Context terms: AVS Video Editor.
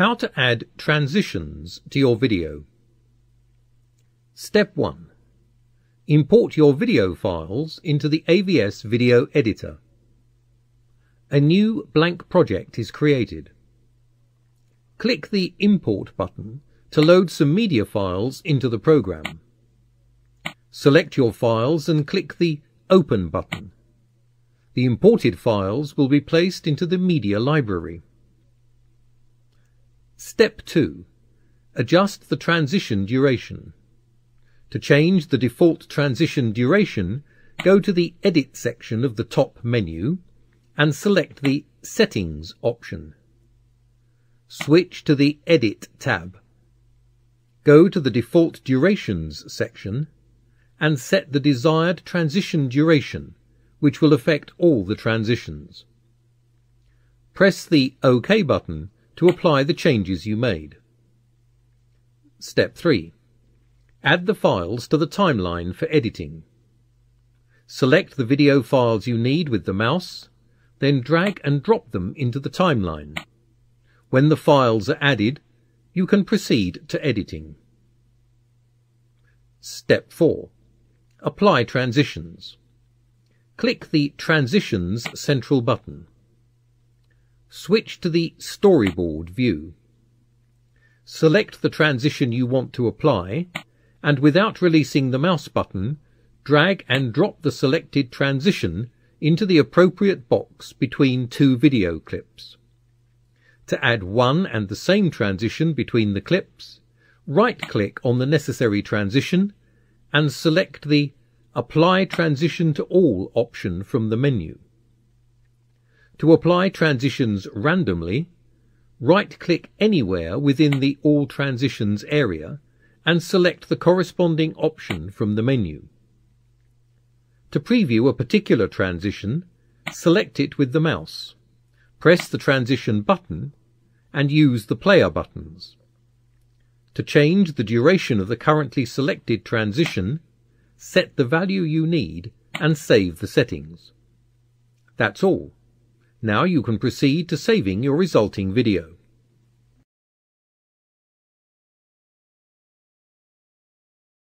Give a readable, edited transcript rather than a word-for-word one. How to add transitions to your video. Step 1. Import your video files into the AVS Video Editor. A new blank project is created. Click the Import button to load some media files into the program. Select your files and click the Open button. The imported files will be placed into the media library. Step 2. Adjust the transition duration. To change the default transition duration, go to the Edit section of the top menu and select the Settings option. Switch to the Edit tab. Go to the Default Durations section and set the desired transition duration, which will affect all the transitions. Press the OK button to apply the changes you made. Step 3. Add the files to the timeline for editing. Select the video files you need with the mouse, then drag and drop them into the timeline. When the files are added, you can proceed to editing. Step 4. Apply transitions. Click the Transitions central button. Switch to the Storyboard view. Select the transition you want to apply, and without releasing the mouse button, drag and drop the selected transition into the appropriate box between two video clips. To add one and the same transition between the clips, right-click on the necessary transition and select the Apply Transition to All option from the menu. To apply transitions randomly, right-click anywhere within the All Transitions area and select the corresponding option from the menu. To preview a particular transition, select it with the mouse, press the transition button, and use the player buttons. To change the duration of the currently selected transition, set the value you need and save the settings. That's all. Now you can proceed to saving your resulting video.